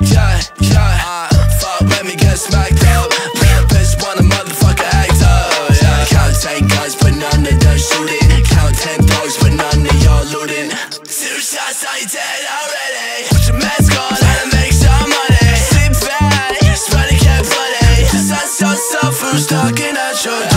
yeah. Fuck, let me get smacked up. Little bitch wanna motherfucker act up, yeah. Count 10 guns, but none of them shooting. Count 10 dogs, but none of y'all looting. 2 shots, I dead already. Put your mask on, tryna make some money. Sleep fat, spreading cat bloody. The sun's so soft, who's talking at your door?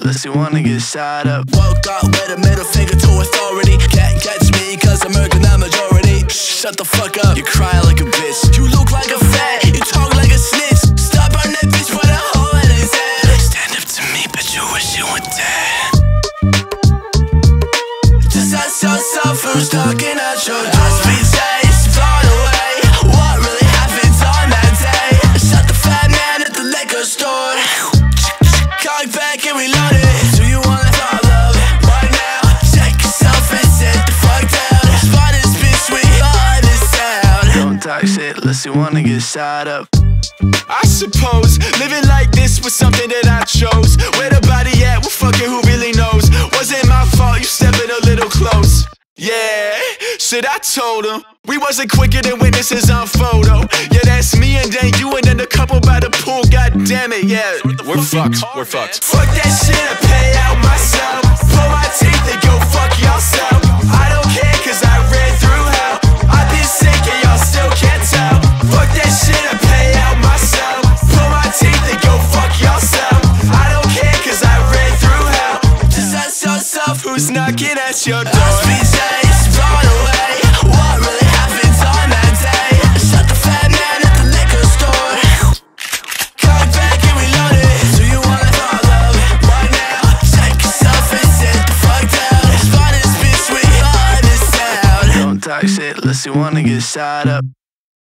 Unless you wanna get shot up. Woke up with a middle finger to authority. Can't catch me cause I'm irking that majority. Shut the fuck up, you cry like a bitch. You look like a fat, you talk like a snitch. Stop on that bitch with a hole in his head. Stand up to me, but you wish you were dead. Just ask yourself who's talking at your door. Unless you wanna get shot up. I suppose living like this was something that I chose. Where the body at? Well, fucking who really knows? Wasn't my fault, you stepping a little close. Yeah, shit, I told him. We wasn't quicker than witnesses on photo. Yeah, that's me and then you and then the couple by the pool. God damn it, yeah. We're fucked, we're fucked. Fuck that shit, I pay out myself. Pull my teeth and go fuck yourself. I don't care cause I ran through hell. I've been sick and y'all still can't. Fuck that shit, I pay out myself. Pull my teeth and go fuck yourself. I don't care cause I ran through hell. Just ask yourself who's knocking at your door. Last few days, run away. What really happened on that day? Shot the fat man at the liquor store. Come back and reload it. Do you wanna fall love right now? Check yourself and sit the fuck down. It's fun, it's bitch, we are this sound. Don't talk shit unless you wanna get shot up.